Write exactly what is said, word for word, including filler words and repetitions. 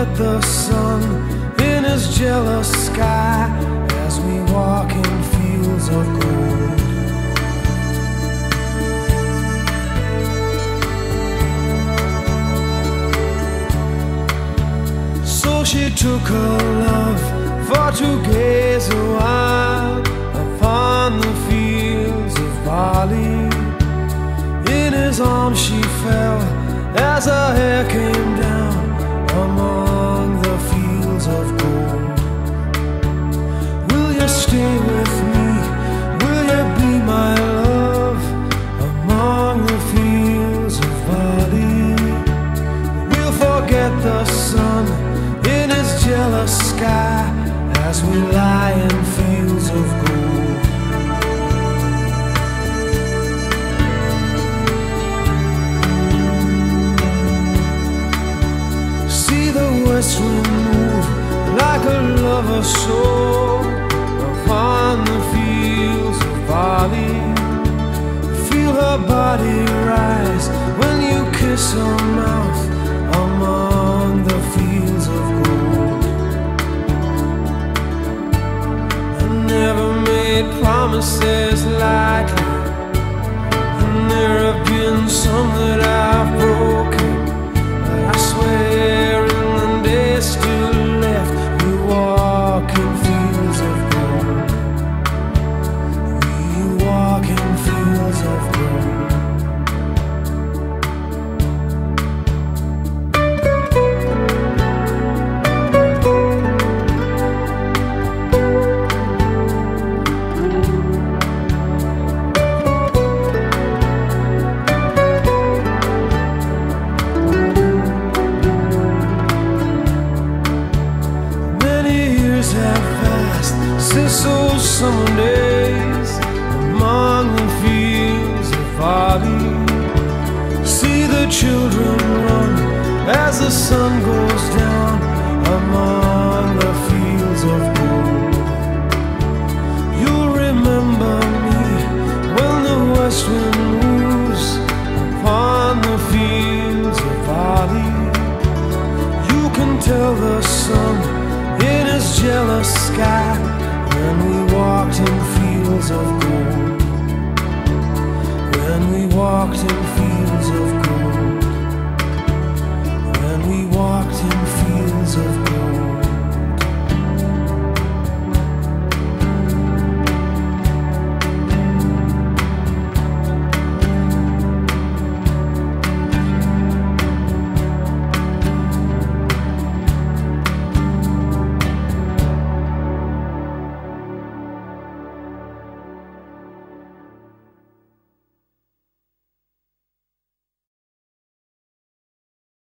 at the sun in his jealous sky as we walk in fields of gold. So she took her love for to gaze a while upon the fields of barley. In his arms she fell as her hair came down among the fields of gold. Will you stay with me? Will you be my love among the fields of barley? We'll forget the sun in his jealous sky as we lie in fields of gold. We move like a lover's soul upon the fields of barley. Feel her body rise when you kiss her mouth among the fields of gold. I never made promises lightly, and there have been some that I've broken, but I swear still left, we walk in fields of gold. We walk in fields of gold. Since those summer days among the fields of barley, see the children run as the sun goes down among the fields of gold. You'll remember me when the west wind moves upon the fields of barley. You can tell the sun in his jealous sky when we walked in fields of gold. When we walked in fields of gold.